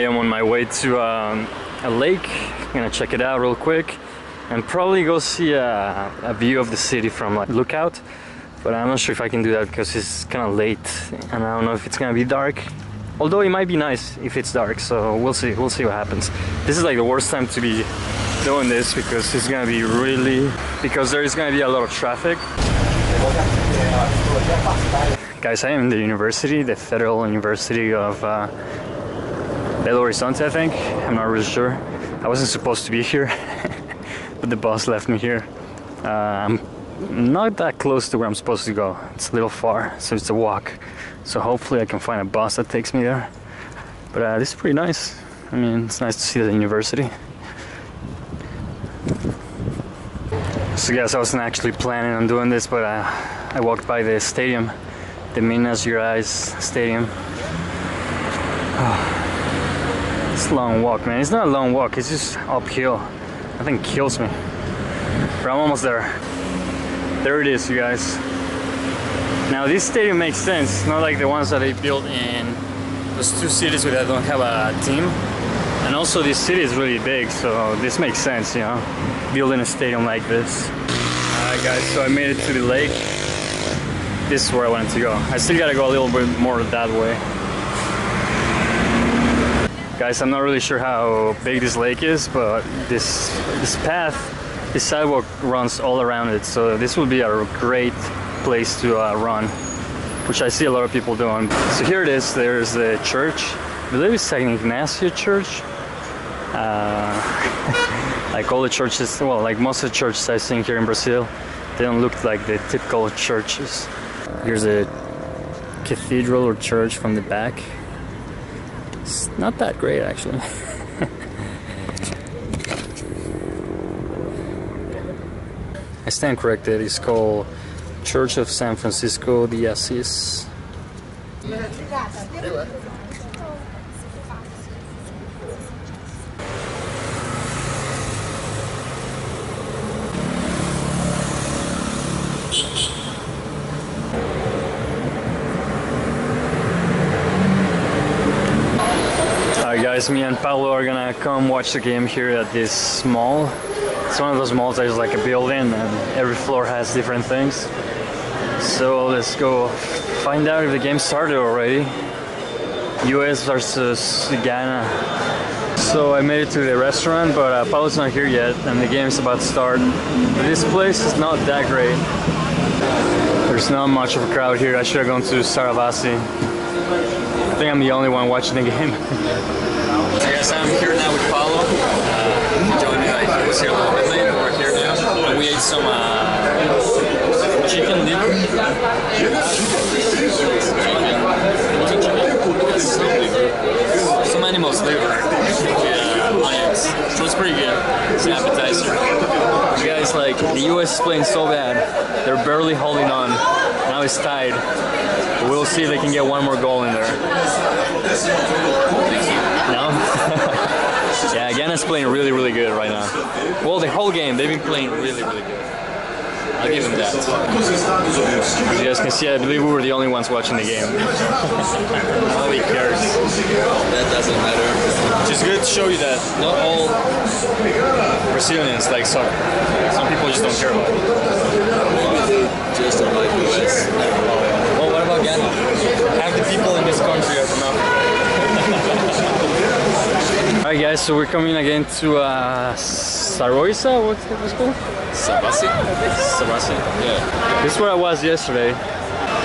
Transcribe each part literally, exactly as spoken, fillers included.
I am on my way to um, a lake. I'm gonna check it out real quick and probably go see a, a view of the city from a lookout, but I'm not sure if I can do that because it's kind of late and I don't know if it's gonna be dark, although it might be nice if it's dark, so we'll see, we'll see what happens. This is like the worst time to be doing this because it's gonna be really, because there is gonna be a lot of traffic. Guys, I am in the university, the Federal University of uh, Belo Horizonte, I think. I'm not really sure. I wasn't supposed to be here, but the bus left me here. Uh, I'm not that close to where I'm supposed to go. It's a little far, so it's a walk. So hopefully I can find a bus that takes me there. But uh, this is pretty nice. I mean, it's nice to see the university. So guys, I wasn't actually planning on doing this, but uh, I walked by the stadium. The Minas Gerais Stadium. Oh, it's a long walk, man. It's not a long walk, it's just uphill. I think it kills me. But I'm almost there. There it is, you guys. Now this stadium makes sense. It's not like the ones that they built in those two cities where they don't have a team. And also this city is really big, so this makes sense, you know, building a stadium like this. Alright guys, so I made it to the lake. This is where I wanted to go. I still gotta go a little bit more that way. Guys, I'm not really sure how big this lake is, but this this path, this sidewalk runs all around it, so this would be a great place to uh, run, which I see a lot of people doing. So here it is, there's the church. I believe it's Saint Ignacio Church. Uh, like all the churches, well, like most of the churches I've seen here in Brazil, they don't look like the typical churches. Here's a cathedral or church from the back. It's not that great, actually. I stand corrected, it's called Church of San Francisco de Asis. Me and Paolo are gonna come watch the game here at this mall. It's one of those malls that is like a building and every floor has different things. So let's go find out if the game started already. U S versus Ghana. So I made it to the restaurant, but uh, Paolo's not here yet and the game is about to start. But this place is not that great. There's not much of a crowd here. I should have gone to Saravasi. I think I'm the only one watching the game. I guess I'm here now with Paolo. Uh, he joined me, like, he was here a little bit late, but we're here now. And we ate some uh, chicken dip. Some animal's liver. Yeah, onions. So it's pretty good. It's an appetizer. You guys, like, the U S is playing so bad. They're barely holding on. Now it's tied. We'll see if they can get one more goal in there. No? Yeah, Ghana's playing really, really good right now. Well, the whole game, they've been playing really, really good. I'll give them that. As you guys can see, I believe we were the only ones watching the game. Nobody cares. That doesn't matter. Which is good to show you that not all Brazilians like soccer. Some people just don't care about it. Just don't like the U S. Well, what about Ghana? Half the people in this country are from Africa. Alright guys, so we're coming again to uh, Saroisa, what's it was called? Sarasi. Sarasi, yeah. This is where I was yesterday.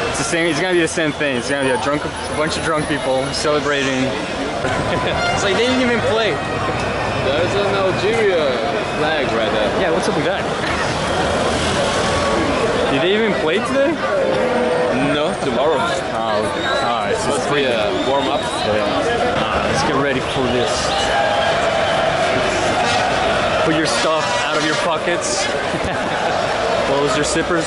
It's the same. It's gonna be the same thing. It's gonna be a drunk, a bunch of drunk people celebrating. It's like they didn't even play. There's an Algeria flag right there. Yeah, what's up with that? Did they even play today? No, tomorrow. Oh, alright, so it's pretty uh, warm up. Yeah. Uh, let's get ready for this. Put your stuff out of your pockets. Close your zippers.